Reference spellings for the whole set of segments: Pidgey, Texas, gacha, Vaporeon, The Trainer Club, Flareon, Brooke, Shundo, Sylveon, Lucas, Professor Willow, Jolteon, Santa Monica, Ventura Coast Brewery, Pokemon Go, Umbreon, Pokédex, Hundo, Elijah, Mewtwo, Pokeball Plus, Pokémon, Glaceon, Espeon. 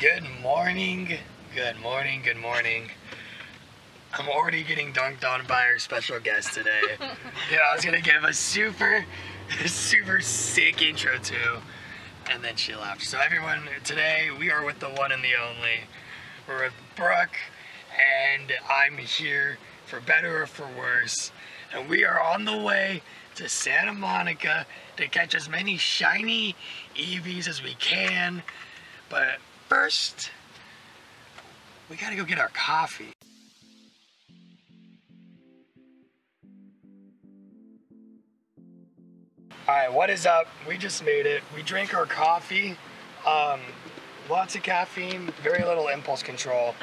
Good morning. I'm already getting dunked on by our special guest today. Yeah, I was gonna give a super sick intro to, and then she left. So everyone, today we are with the one and the only. We're with Brooke, and I'm here for better or for worse. And we are on the way to Santa Monica to catch as many shiny Eevees as we can. But first, we gotta go get our coffee. Alright, what is up? We just made it. We drank our coffee. Lots of caffeine, very little impulse control.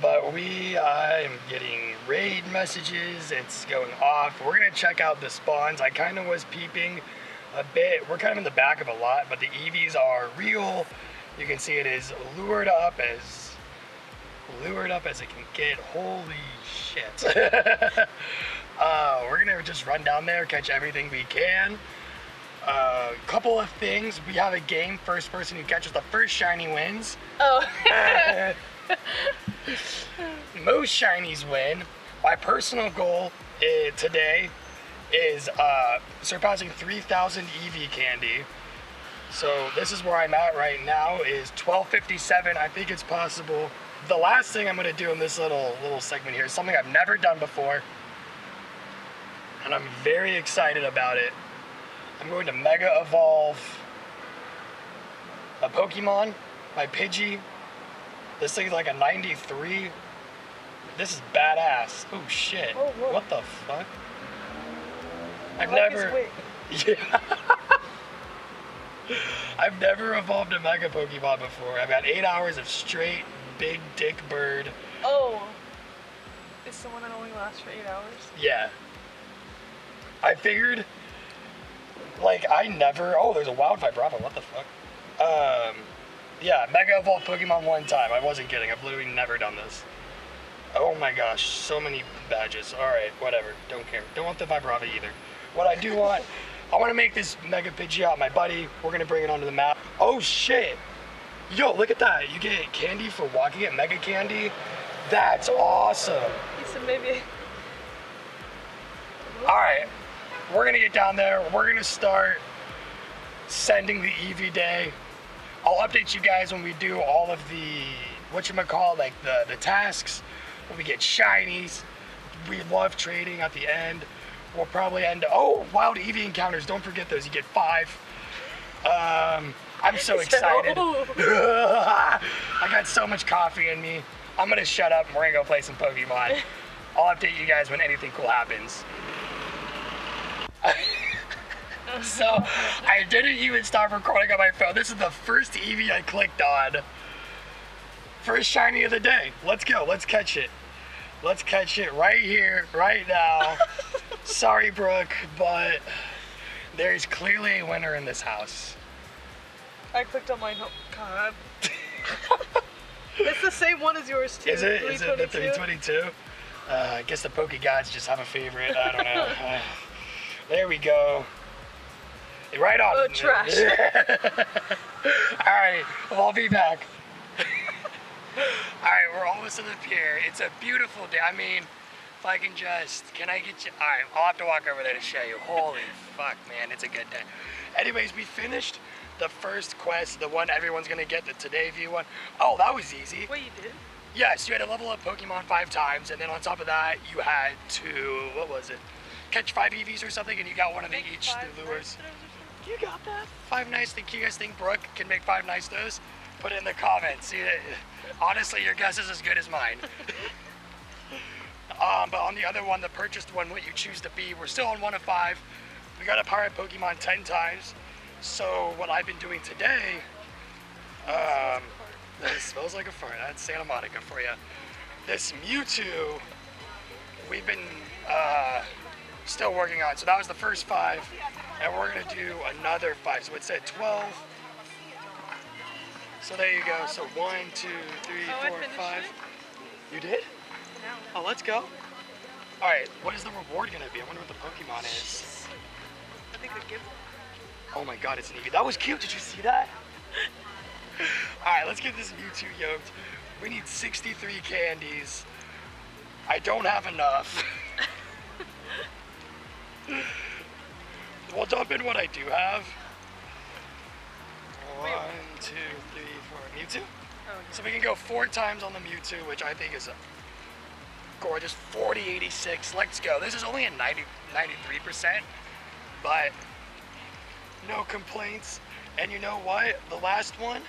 But we am getting raid messages. It's going off. We're gonna check out the spawns. I kind of was peeping a bit. We're kind of in the back of a lot, but the Eevees are real. You can see it is lured up as it can get. Holy shit. We're gonna just run down there, catch everything we can. Couple of things. We have a game. First person who catches the first shiny wins. Oh. Most shinies win. My personal goal today is surpassing 3,000 Eevee candy. So this is where I'm at right now, is 1257. I think it's possible. The last thing I'm gonna do in this little segment here is something I've never done before, and I'm very excited about it. I'm going to Mega Evolve a Pokemon, my Pidgey. This thing's like a 93. This is badass. Oh shit. Oh, what the fuck? I've never evolved a Mega Pokemon before. I've got 8 hours of straight big dick bird. Oh. It's the one that only lasts for 8 hours? Yeah. I figured, like, I never, oh, there's a wild Vibrava, what the fuck? Yeah, Mega Evolve Pokemon one time. I wasn't kidding. I've literally never done this. Oh my gosh, so many badges. All right, whatever, don't care. Don't want the Vibrava either. What I do want, I want to make this Mega Pidgey out, my buddy. We're going to bring it onto the map. Oh shit. Yo, look at that. You get candy for walking it, Mega Candy. That's awesome. It's a maybe. All right, we're going to get down there. We're going to start sending the Eevee day. I'll update you guys when we do all of the, whatchamacallit, like the tasks, when we get shinies. We love trading at the end. We'll probably end, oh, wild Eevee encounters. Don't forget those, you get 5. I'm so excited. I got so much coffee in me. I'm gonna shut up and we're gonna go play some Pokemon. I'll update you guys when anything cool happens. So, I didn't even stop recording on my phone. This is the first Eevee I clicked on. First shiny of the day. Let's go, let's catch it. Let's catch it right here, right now. Sorry, Brooke, but there's clearly a winner in this house. I clicked on mine, oh God. It's the same one as yours too. Is it? Is it the 322? I guess the Poke Gods just have a favorite, I don't know. There we go. Right on. Oh, trash. Alright, well, I'll be back. Alright, we're almost on the pier. It's a beautiful day. I mean, if I can just, can I get you? Alright, I'll have to walk over there to show you. Holy fuck, man, it's a good day. Anyways, we finished the first quest, the one everyone's gonna get, the Today View one. Oh, that was easy. Wait, you did? Yes, you had to level up Pokemon 5 times, and then on top of that, you had to, what was it? Catch 5 Eevees or something, and you got one of each through lures. You got that? 5 nights. Think you guys think Brooke can make 5 nights those? Put it in the comments. See, honestly, your guess is as good as mine. But on the other one, the purchased one, what you choose to be, we're still on 1 of 5. We got to pirate Pokemon 10 times. So what I've been doing today, that smells like a fart. That's Santa Monica for you. This Mewtwo, we've been still working on. So that was the first 5. And we're gonna do another 5. So it said 12. So there you go. So 1, 2, 3, 4, 5. You did? Oh, let's go. All right. What is the reward gonna be? I wonder what the Pokemon is. I think the Gible. Oh my God, it's an Eevee. That was cute. Did you see that? All right. Alright, let's get this Mewtwo yoked. We need 63 candies. I don't have enough. We'll dump in what I do have. 1, 2, 3, 4. Mewtwo? Oh, no. So we can go 4 times on the Mewtwo, which I think is a gorgeous 4086. Let's go. This is only a 93%, but no complaints. And you know what? The last one?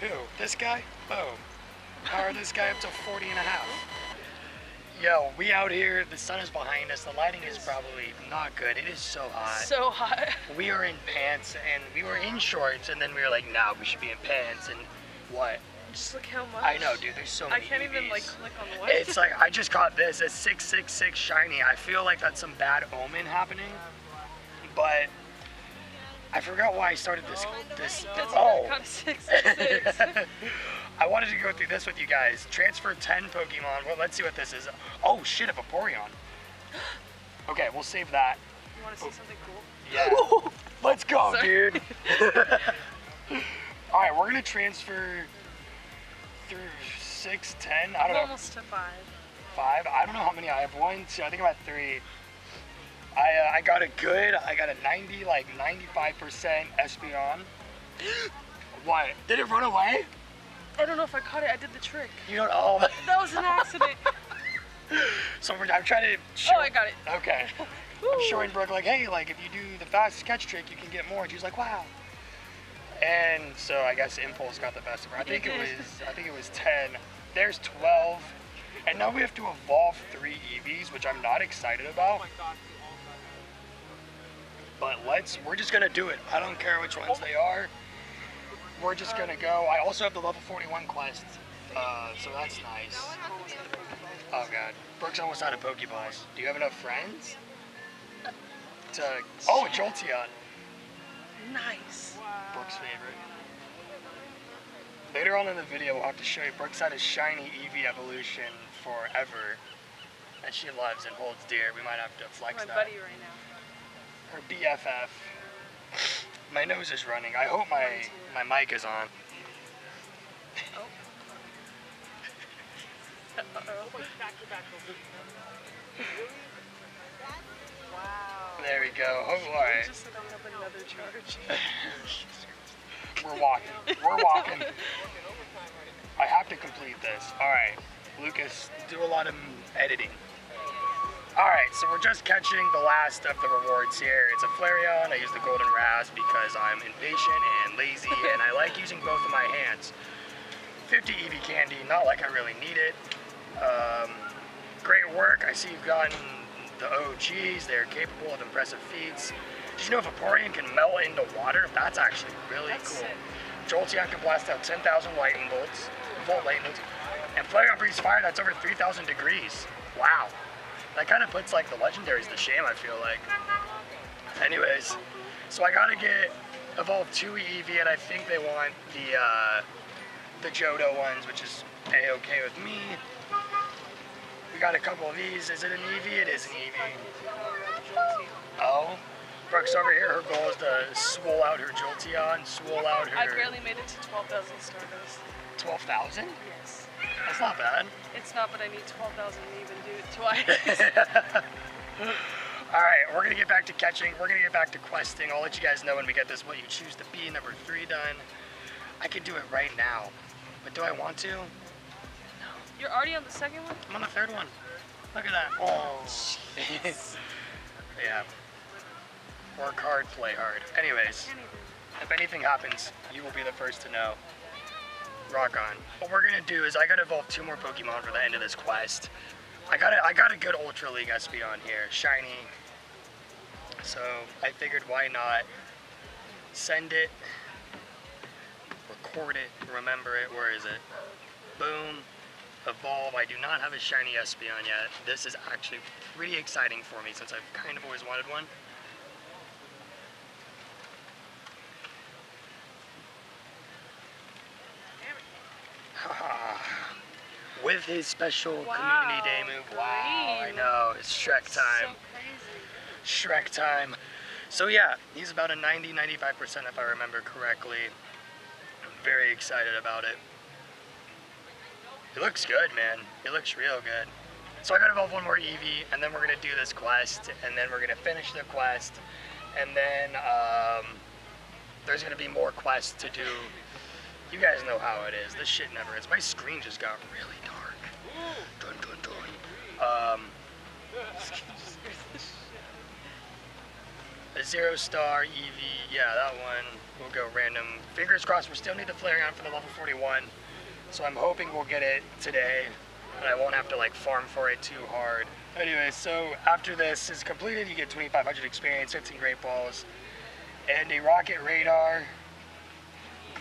Who? This guy? Boom. Power this guy up to 40.5. Yo, we out here, the sun is behind us, the lighting is probably not good. It is so hot. So hot. We are in pants and we were in shorts and then we were like, nah, we should be in pants and what? Just look how much. I know, dude, there's so many. I can't even like click on the website. It's like, I just caught this, a 666 shiny. I feel like that's some bad omen happening, but I forgot why I started this. I wanted to go through this with you guys. Transfer 10 Pokemon. Well, let's see what this is. Oh shit, a Vaporeon. Okay, we'll save that. You want to see something cool? Yeah. Let's go, dude. All right, we're gonna transfer through 6, 10. I don't know. Almost to 5. 5. I don't know how many I have. 1, 2. I think about 3. I got a good. I got a 90, like 95% Espeon. What? Did it run away? I don't know if I caught it. I did the trick. You don't. Oh. That was an accident. So I'm trying to. Show, oh, I got it. Okay. I'm showing Brooke like, hey, like if you do the fast catch trick, you can get more. And she's like, wow. And so I guess impulse got the best of her. I think it was 10. There's 12. And now we have to evolve 3 Eevees, which I'm not excited about. Oh my God. But we're just gonna do it. I don't care which ones they are. We're just gonna go. I also have the level 41 quest, so that's nice. Oh God, Brooke's almost out of Pokeballs. Do you have enough friends? Oh, Jolteon. Nice. Brooke's favorite. Later on in the video, we'll have to show you Brooke's had a shiny Eevee evolution forever, and she loves and holds dear. We might have to flex that. My buddy right now. Her BFF. My nose is running. I hope my mic is on. Oh. Uh-oh. Wow. There we go. Oh boy. Right. Just set up another charge. We're walking. We're walking. I have to complete this. All right, Lucas, do a lot of editing. Alright, so we're just catching the last of the rewards here. It's a Flareon. I use the Golden Razz because I'm impatient and lazy and I like using both of my hands. 50 Eevee candy, not like I really need it. Great work. I see you've gotten the OGs. They're capable of impressive feats. Did you know Vaporeon can melt into water? That's actually really cool. Jolteon can blast out 10,000 lightning bolts. Volt lightning. And Flareon breathes fire that's over 3,000 degrees. Wow. That kind of puts like the legendaries to shame, I feel like. Anyways, so I gotta evolve 2 Eevee and I think they want the Johto ones, which is a-okay with me. We got a couple of these. Is it an Eevee? It is an Eevee. Oh, Brooke's over here. Her goal is to swole out her Jolteon, swole out her... I barely made it to 12,000 starters. 12,000? Yes. That's not bad. It's not, but I need 12,000 to even do it twice. Alright, we're going to get back to catching. We're going to get back to questing. I'll let you guys know when we get this, what you choose to be. Number 3 done. I could do it right now, but do I want to? No. You're already on the second one? I'm on the 3rd one. Look at that. Oh. Yeah. Work hard, play hard. Anyways, if anything happens, you will be the first to know. Rock on. What we're gonna do is I gotta evolve 2 more Pokemon for the end of this quest. I got a good Ultra League Espeon here, shiny. So I figured why not send it, record it, remember it. Where is it? Boom. Evolve. I do not have a shiny Espeon yet. This is actually pretty exciting for me since I've kind of always wanted one. With his special community day move. Wow, I know, it's Shrek time. So crazy. Shrek time. So yeah, he's about a 90-95% if I remember correctly. very excited about it. It looks good, man. It looks real good. So I gotta evolve one more Eevee, and then we're gonna do this quest, and then we're gonna finish the quest, and then there's gonna be more quests to do. You guys know how it is. This shit never ends. My screen just got really dark. Dun, dun, dun. A 0-star Eevee, yeah, that one. We'll go random. Fingers crossed, we still need the Flareon for the level 41. So I'm hoping we'll get it today, and I won't have to like farm for it too hard. Anyway, so after this is completed, you get 2,500 experience, 15 great balls, and a rocket radar.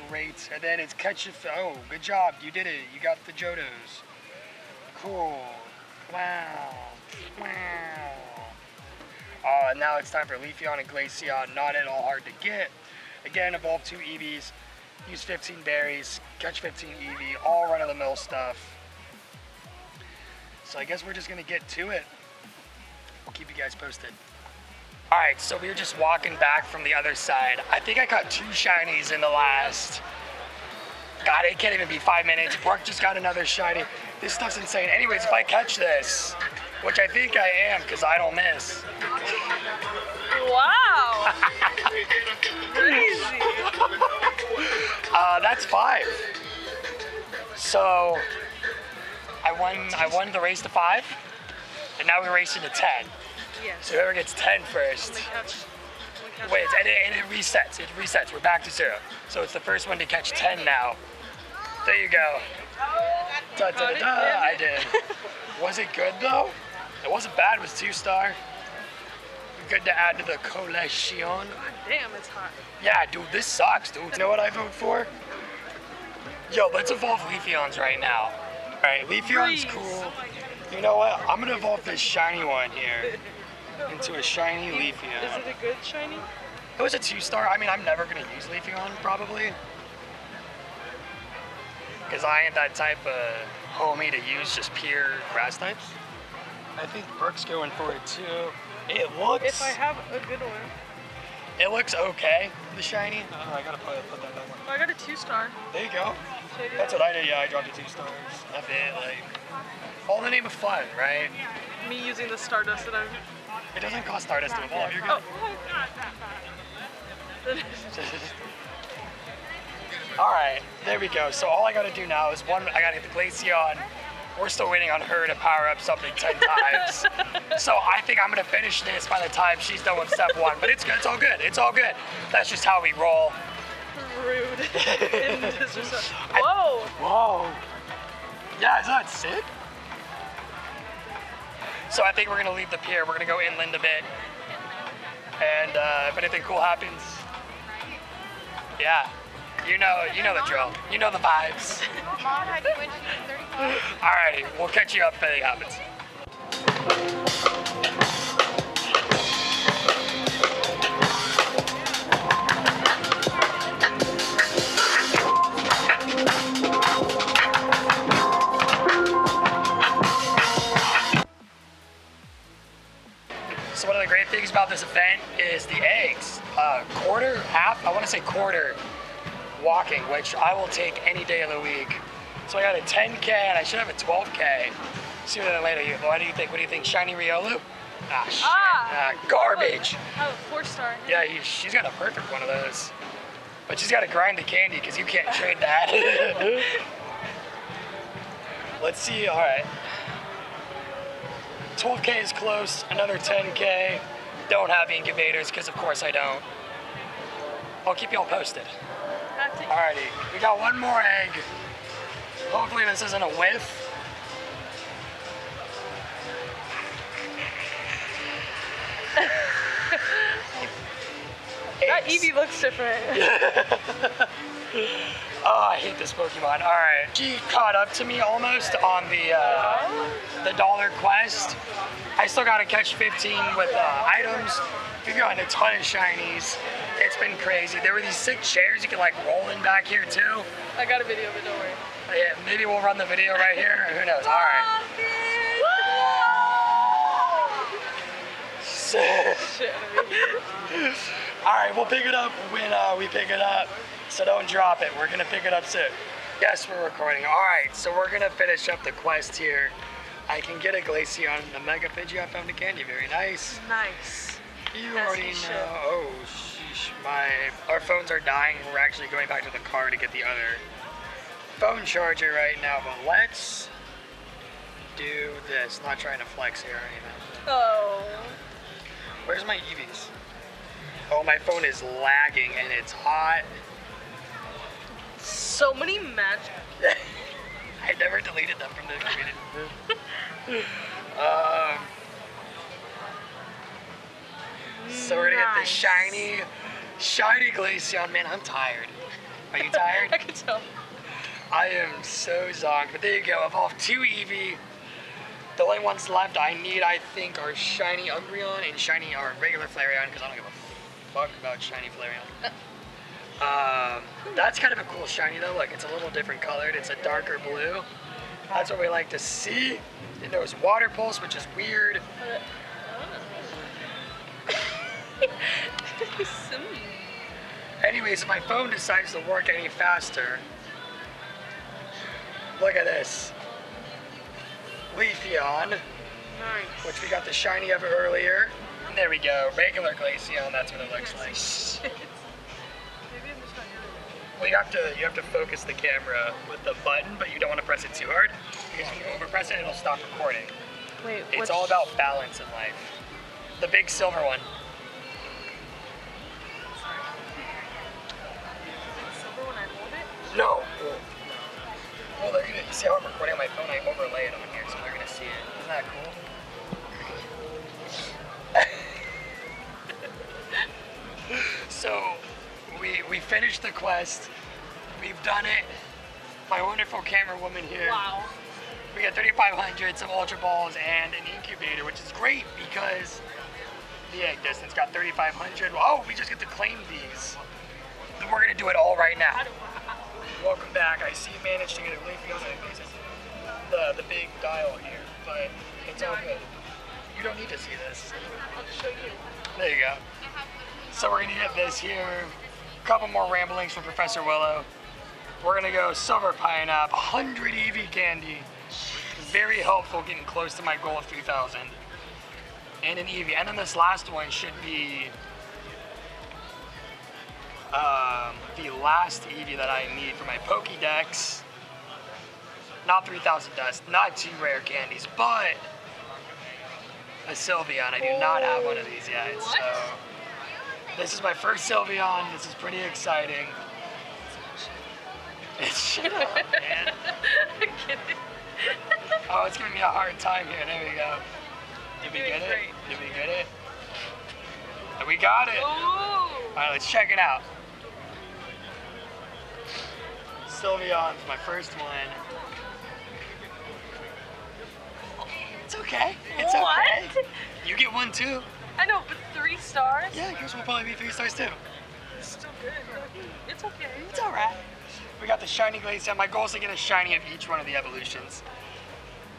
Great. And then it's catch your, oh, good job. You did it. You got the Johtos. Cool. Wow. Wow. Now it's time for Leafeon and Glaceon. Not at all hard to get. Again, evolve 2 Eevees. Use 15 berries. Catch 15 Eevee. All run-of-the-mill stuff. So I guess we're just gonna get to it. We'll keep you guys posted. All right, so we were just walking back from the other side. I think I caught 2 shinies in the last, God, it can't even be 5 minutes. Brooke just got another shiny. This stuff's insane. Anyways, if I catch this, which I think I am, because I don't miss. Wow. Crazy. That's 5. So I won the race to 5, and now we're racing to 10. Yes. So whoever gets 10 first. Wait, and it resets. It resets. We're back to 0. So it's the first one to catch 10 now. There you go. Da, da, da, da. I did. Was it good though? It wasn't bad. It was 2-star. Good to add to the collection. God damn, it's hot. Yeah, dude, this sucks, dude. You know what I vote for? Yo, let's evolve Leafeons right now. All right, Leafeon's cool. You know what? I'm gonna evolve this shiny one here into a shiny Leafeon. Is it a good shiny? It was a 2-star. I mean, I'm never gonna use Leafeon probably, because I ain't that type of homie to use just pure grass types. I think Brooke's going for it too. It looks... If I have a good one. It looks okay, the shiny. Oh, I gotta put that back on. Oh, I got a 2-star. There you go. That's what I did, yeah, I dropped the 2 stars. That's it, like... All in the name of fun, right? Me using the Stardust that I'm... It doesn't cost Stardust to evolve, you're good. Oh. All right, there we go. So all I gotta do now is one, I gotta get the Glaceon. We're still waiting on her to power up something 10 times. So I think I'm gonna finish this by the time she's done with step 1, but it's good, it's all good, it's all good. That's just how we roll. Rude. Whoa. Whoa. Yeah, isn't that sick? So I think we're gonna leave the pier. We're gonna go inland a bit. And if anything cool happens, yeah. You know the drill. You know the vibes. Alrighty, we'll catch you up if anything happens. So one of the great things about this event is the eggs. I wanna say quarter walking, which I will take any day of the week. So I got a 10K and I should have a 12K. Sooner than later, what do you think? What do you think? Shiny Riolu? Ah, shit, garbage. Oh, 4-star. Yeah, she's got a perfect one of those. But she's gotta grind the candy because you can't trade that. Let's see, all right. 12K is close, another 10K. Don't have incubators, because of course I don't. I'll keep y'all posted. Alrighty, we got one more egg. Hopefully this isn't a whiff. That Eevee looks different. Oh, I hate this Pokemon. All right, she caught up to me almost on the dollar quest. I still gotta catch 15 with items. We've gotten a ton of shinies. It's been crazy. There were these sick chairs you could like roll in back here too. I got a video of it, don't worry. Yeah, maybe we'll run the video right here. Who knows? All right. All right, we'll pick it up when we pick it up. so don't drop it. We're gonna pick it up soon. Yes, we're recording. All right, so we're gonna finish up the quest here. I can get a Glaceon and a Mega Pidgey. I found a candy. Very nice. Nice. You as already know. Oh, sheesh. Our phones are dying. We're actually going back to the car to get the other phone charger right now, but let's do this. Not trying to flex here or anything. Oh. Where's my Eevees? Oh, my phone is lagging and it's hot. So many magic. I never deleted them from the community. So we're gonna get this shiny Glaceon. Man, I'm tired. Are you tired? I can tell. I am so zonked, but there you go. Evolved two Eevee. The only ones left I need, I think, are shiny Umbreon and shiny or regular Flareon, because I don't give a fuck about shiny Flareon. That's kind of a cool shiny though. Look, it's a little different colored. It's a darker blue. That's what we like to see. And there was water pulse, which is weird. Anyways, if my phone decides to work any faster, look at this. Leafeon, nice. Which we got the shiny of earlier. And there we go. Regular Glaceon. That's what it looks like. Well, you have to focus the camera with the button, but you don't want to press it too hard because if you overpress it, it'll stop recording. Wait, it's all about balance in life. The big silver one. Is it silver when I hold it? No. Well, they're gonna see how I'm recording on my phone. I overlay it on here, so they're gonna see it. Isn't that cool? So. We finished the quest. We've done it. My wonderful camera woman here. Wow. We got 3,500, some Ultra Balls, and an incubator, which is great because the egg distance got 3,500. Oh, we just get to claim these. Then we're gonna do it all right now. Welcome back. I see you managed to get a relief on the big dial here, but it's all good. You don't need to see this. I'll just show you. There you go. So we're gonna get this here. Couple more ramblings from Professor Willow. We're gonna go silver pineapple, 100 Eevee candy. Very helpful getting close to my goal of 2,000. And an Eevee. And then this last one should be the last Eevee that I need for my Pokédex. Not 3,000 dust, not two rare candies, but a Sylveon. I do not have one of these yet, what? So. This is my first Sylveon. This is pretty exciting. It's shut up, man. I'm kidding. Oh, it's giving me a hard time here. There we go. Did we get it? And we got it. Ooh. All right, let's check it out. Sylveon, my first one. It's okay. It's okay. What? You get one too. I know, but 3 stars? Yeah, yours will probably be 3 stars too. It's still good. It's okay. It's alright. We got the shiny Glaceon. My goal is to get a shiny of each one of the evolutions.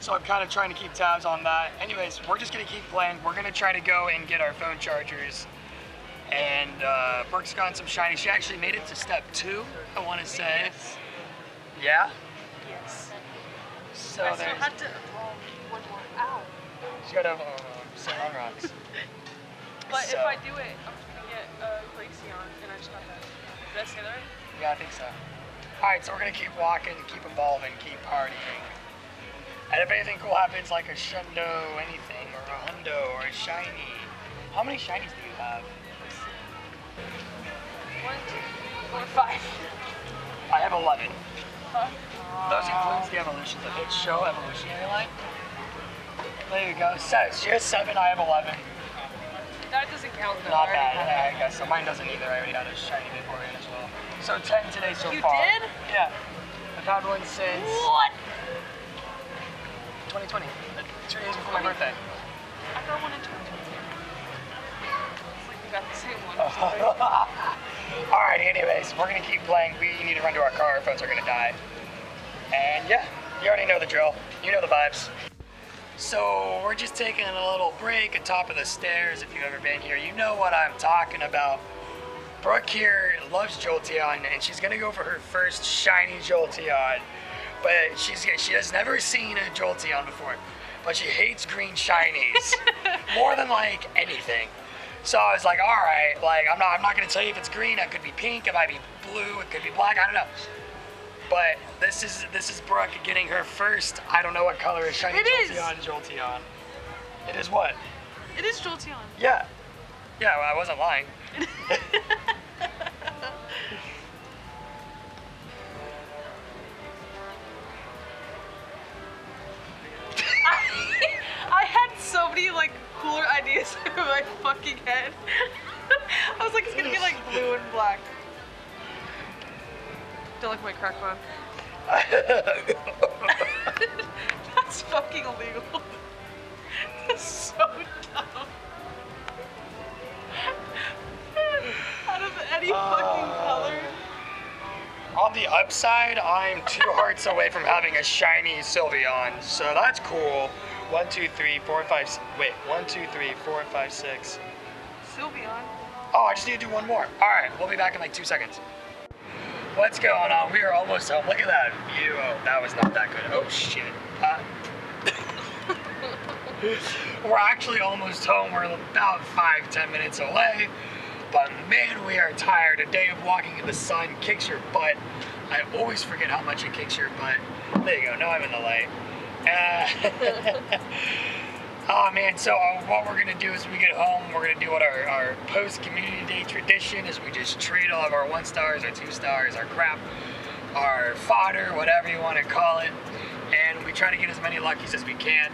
So I'm kind of trying to keep tabs on that. Anyways, we're just going to keep playing. We're going to try to go and get our phone chargers. And Brooke's gotten some shiny. She actually made it to step 2, I want to say. Yes. Yeah? Yes. So I still had to evolve one more out. She got to evolve on rocks. But so, if I do it, I'm just gonna get Glaceon, and I just got that. Did I say that right? Yeah, I think so. Alright, so we're gonna keep walking, keep evolving, keep partying. And if anything cool happens, like a Shundo anything, or a Hundo, or a Shiny. How many Shinies do you have? 1, 2, 3, 4, 5. I have 11. Huh? Those includes the evolutions. I did show evolutionary line. There you go. So, she has 7, I have 11. That doesn't count though. Not bad, I guess. So mine doesn't either. I already got a shiny Vaporeon as well. So 10 today so far. You did? Yeah. I've had one since... What? 2020. 2 days before my birthday. I got one in 2020. It's like we got the same one. Alright, anyways. We're going to keep playing. We need to run to our car. Our phones are going to die. And yeah, you already know the drill. You know the vibes. So we're just taking a little break at top of the stairs. If you've ever been here, you know what I'm talking about. Brooke here loves Jolteon, and she's gonna go for her first shiny Jolteon. But she has never seen a Jolteon before, but she hates green shinies more than like anything. So I was like, all right, like I'm not gonna tell you if it's green. It could be pink. It might be blue. It could be black. I don't know. But this is Brooke getting her first. I don't know what color is shiny Jolteon. It is what? It is Jolteon. Yeah. Yeah. Well, I wasn't lying. I had so many like cooler ideas in my fucking head. I was like, it's gonna be like blue and black. Don't like my crack one. That's fucking illegal. That's so dumb. Out of any fucking color. On the upside, I'm 2 hearts away from having a shiny Sylveon, so that's cool. 1, 2, 3, 4, 5, 6. Sylveon. Oh, I just need to do one more. All right, we'll be back in like 2 seconds. What's going on? We are almost home. Look at that view. Oh, that was not that good. Oh, shit. We're actually almost home. We're about 5-10 minutes away. But man, we are tired. A day of walking in the sun kicks your butt. I always forget how much it kicks your butt. There you go, now I'm in the light. Oh man, so what we're gonna do is when we get home, we're gonna do what our post-community day tradition is. We just trade all of our 1-stars, our 2-stars, our crap, our fodder, whatever you wanna call it. And we try to get as many luckies as we can.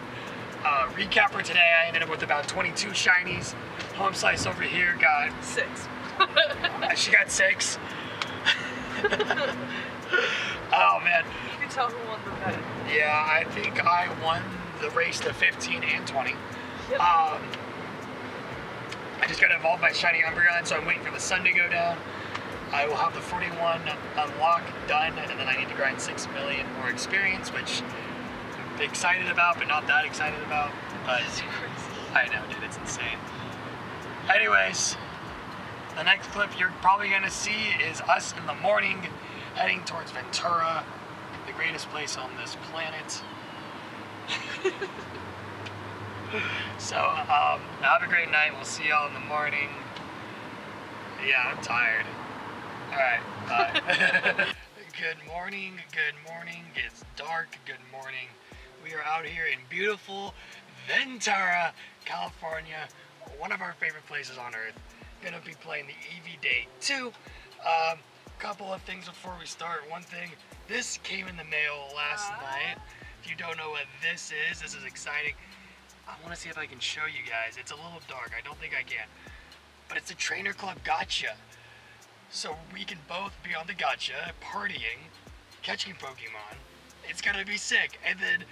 Recap for today, I ended up with about 22 shinies. Home Slice over here got 6. She got 6. Oh man. You can tell who won the bet. Yeah, I think I won the race to 15 and 20. Yep. I just got involved by shiny Umbreon, so I'm waiting for the sun to go down. I will have the 41 unlock done, and then I need to grind 6 million more experience, which I'm excited about, but not that excited about. But I know, dude, it's insane. Anyways, the next clip you're probably gonna see is us in the morning heading towards Ventura, the greatest place on this planet. So have a great night. We'll see y'all in the morning. Yeah, I'm tired. All right, bye. Good morning, good morning. It's dark, good morning. We are out here in beautiful Ventura, California. One of our favorite places on earth. Gonna be playing the Eevee Day 2. Couple of things before we start. One thing, this came in the mail last night. If you don't know what this is exciting. I wanna see if I can show you guys. It's a little dark, I don't think I can. But it's a trainer club gacha. So we can both be on the gacha, partying, catching Pokemon. It's gonna be sick. And then,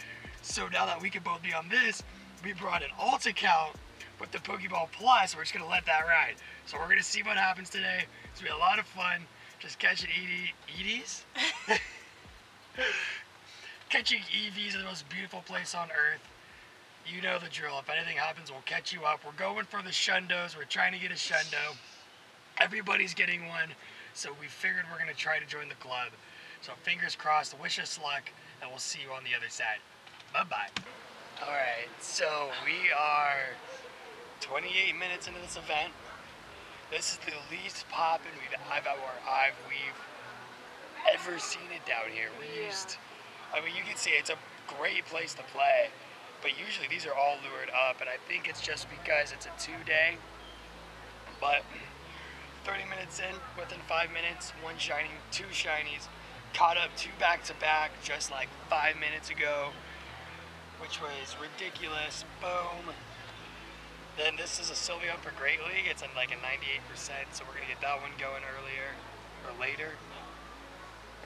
so now that we can both be on this, we brought an alt account with the Pokeball Plus. We're just gonna let that ride. So we're gonna see what happens today. It's gonna be a lot of fun. Just catching Eevees. Catching Eevees in the most beautiful place on earth. You know the drill. If anything happens, we'll catch you up. We're going for the Shundos. We're trying to get a Shundo. Everybody's getting one. So we figured we're gonna try to join the club. So fingers crossed, wish us luck, and we'll see you on the other side. Bye-bye. All right, so we are 28 minutes into this event. This is the least poppin' we've ever seen it down here. I mean, you can see it's a great place to play, but usually these are all lured up, and I think it's just because it's a 2-day. But 30 minutes in, within 5 minutes, 1 shiny, 2 shinies, caught up 2 back-to-back just like 5 minutes ago, which was ridiculous. Boom. Then this is a Sylveon for Great League. It's like a 98%, so we're gonna get that one going earlier or later.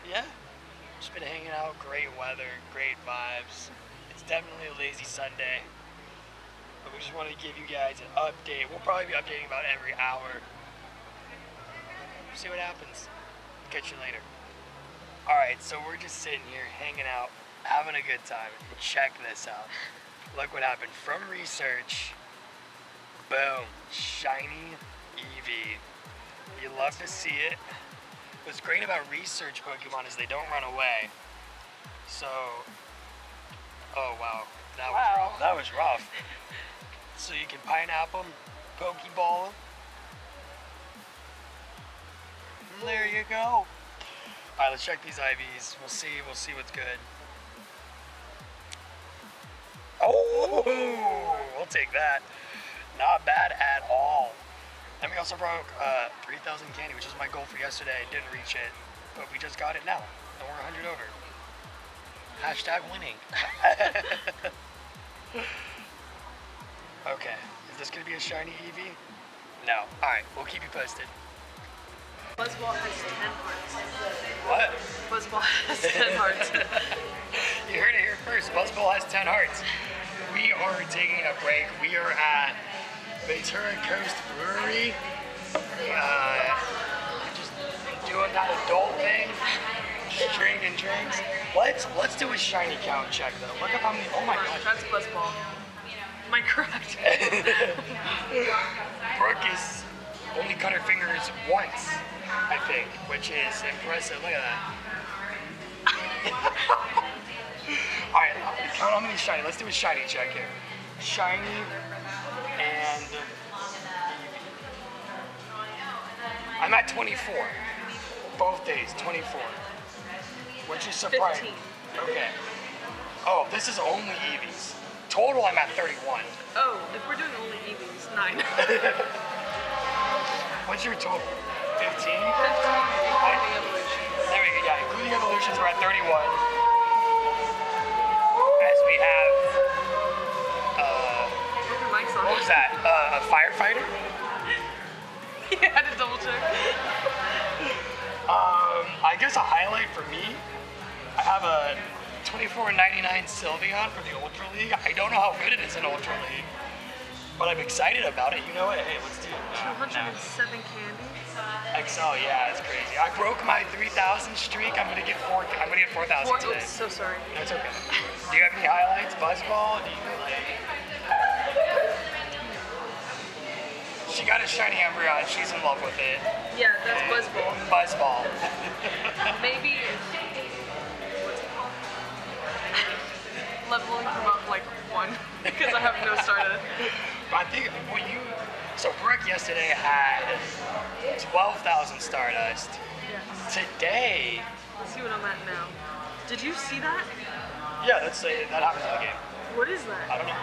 Yeah, just been hanging out, great weather, great vibes. It's definitely a lazy Sunday, but we just wanted to give you guys an update. We'll probably be updating about every hour. See what happens. Catch you later. All right, so we're just sitting here hanging out, having a good time. Check this out. Look what happened from research. Boom, shiny Eevee. You love to see it. What's great about research Pokemon is they don't run away. So, oh wow, that was rough. So you can pineapple them, Pokeball them. And there you go. All right, let's check these IVs. We'll see what's good. Oh, we'll take that. Not bad at all. And we also broke 3,000 candy, which was my goal for yesterday. Didn't reach it, but we just got it now. And we're 100 over. #winning. Okay, is this gonna be a shiny Eevee? No. All right, we'll keep you posted. Buzzball has 10 hearts. What? Buzzball has 10 hearts. You heard it here first. Buzzball has 10 hearts. We are taking a break. We are at Ventura Coast Brewery. Just doing that adult thing. Drinking drinks. Let's do a shiny count check though. Look up how many. Oh my gosh. That's Buzzball. Am I correct? Brooke has only cut her fingers once, I think, which is impressive. Look at that. All right, count how many shiny. Let's do a shiny check here. Shiny and I'm at 24. Both days, 24. Which is surprising. 15. Okay. Oh, this is only Eevees. Total, I'm at 31. Oh, if we're doing only Eevees, 9. What's your total? 15? 15, including evolutions. There we go, yeah, including evolutions, we're at 31. As we have, what was that? A firefighter? Yeah, I had to double check. I guess a highlight for me, I have a $24.99 Sylveon for the Ultra League. I don't know how good it is in Ultra League, but I'm excited about it. You know what? Hey, let's do it. 207 candies. XL, yeah, it's crazy. I broke my 3,000 streak. I'm gonna get 4,000 today. I'm so sorry. That's okay. Do you have any highlights? Buzzball? Do you She got a shiny Umbreon, she's in love with it. Yeah, that's Buzzball. Buzzball. Maybe, what's it called? Leveling him up like 1, because I have no starter. I think when you, so Brooke yesterday had 12,000 Stardust. Yes. Today. Let's see what I'm at now. Did you see that? Yeah, that happens in the game. What is that? I don't know.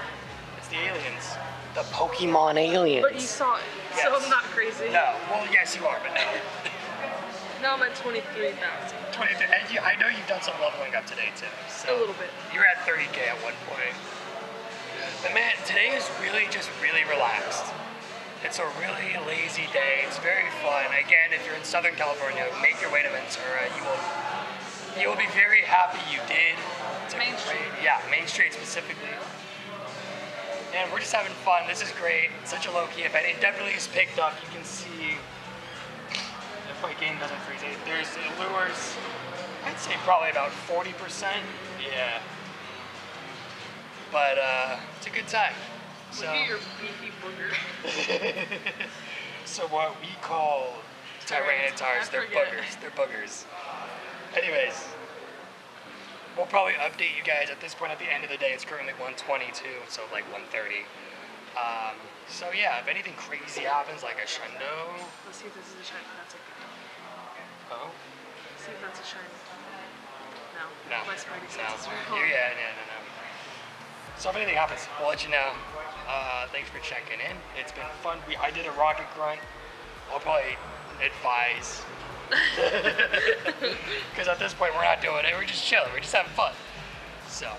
It's the aliens. The Pokemon aliens. But you saw it, yes. So I'm not crazy. No, well, yes, you are, but no. Now I'm at 23,000. 23, and you, I know you've done some leveling up today, too. So a little bit. You were at 30K at one point. But man, today is really just really relaxed. It's a really lazy day. It's very fun. Again, if you're in Southern California, make your way to Ventura. You will be very happy you did. It's Main Street. Yeah, Main Street specifically. And we're just having fun. This is great. It's such a low-key event. It definitely is picked up. You can see if my game doesn't freeze it. There's lures. I'd say probably about 40%. Yeah. But it's a good time. So, look at your beefy booger. So what we call Tyranitars, they're boogers. They're boogers. Anyways, we'll probably update you guys at this point. At the end of the day, it's currently 1:22, so like 1:30. So yeah, if anything crazy happens, like a shundo. Let's see if this is a shiny. That's okay. Oh. Let's see if that's a shiny. No. My spidey sense. No. Yeah, no. So if anything happens, we'll let you know. Thanks for checking in. It's been fun. I did a rocket grunt. I'll probably advise. Because at this point we're not doing it, we're just chilling, we're just having fun. So,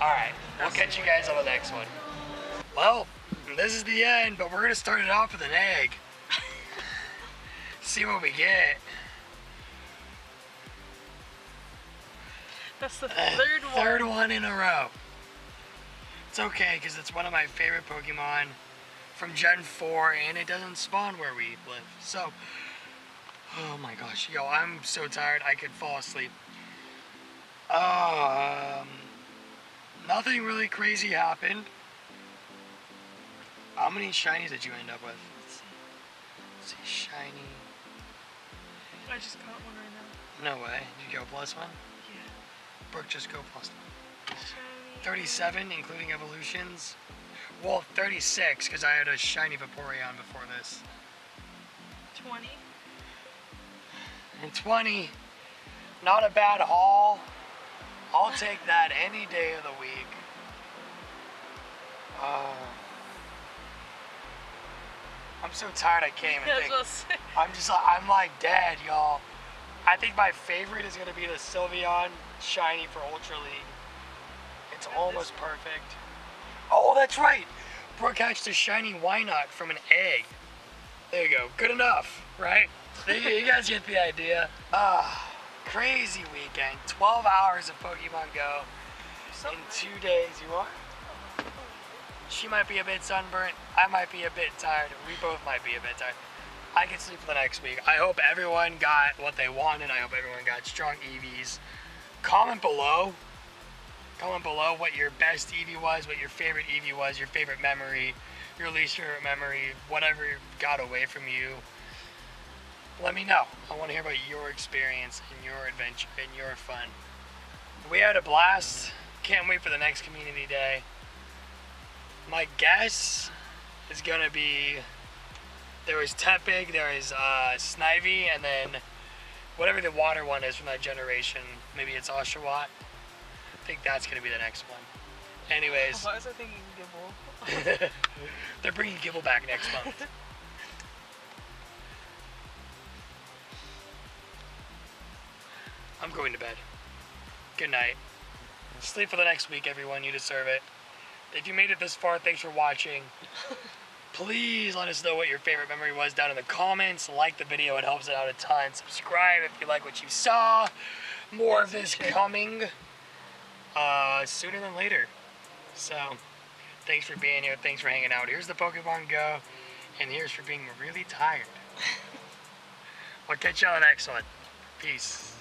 alright, we'll catch you guys on the next one. Well, this is the end, but we're going to start it off with an egg. See what we get. That's the third one. Third one in a row. It's okay, because it's one of my favorite Pokemon from Gen 4, and it doesn't spawn where we live, so. Oh my gosh, yo, I'm so tired, I could fall asleep. Nothing really crazy happened. How many shinies did you end up with? Let's see, shiny. I just caught one right now. No way. Did you go plus one? Yeah. Brooke just go plus one. 37, including evolutions. Well, 36, because I had a shiny Vaporeon before this. 20. And 20. Not a bad haul. I'll take that any day of the week. Oh. I'm so tired I can't even think. I'm like dead, y'all. I think my favorite is gonna be the Sylveon shiny for Ultra League. It's almost perfect. Oh, that's right. Brooke hatched a shiny why not from an egg. There you go, good enough, right? You guys get the idea. Crazy weekend, 12 hours of Pokemon Go in 2 days. You are? She might be a bit sunburnt, I might be a bit tired, we both might be a bit tired. I can sleep for the next week. I hope everyone got what they wanted. I hope everyone got strong Eevees. Comment below what your best Eevee was, what your favorite Eevee was, your favorite memory, your least favorite memory, whatever got away from you. Let me know. I want to hear about your experience and your adventure and your fun. We had a blast. Can't wait for the next community day. My guess is going to be there was Tepig, there is Snivy, and then whatever the water one is from that generation. Maybe it's Oshawott. I think that's going to be the next one. Anyways. Why was I thinking Gible? They're bringing Gible back next month. I'm going to bed. Good night. Sleep for the next week, everyone. You deserve it. If you made it this far, thanks for watching. Please let us know what your favorite memory was down in the comments. Like the video, it helps it out a ton. Subscribe if you like what you saw. More of this coming sooner than later. So, thanks for being here. Thanks for hanging out. Here's the Pokemon Go, and here's for being really tired. We'll catch y'all in the next one. Peace.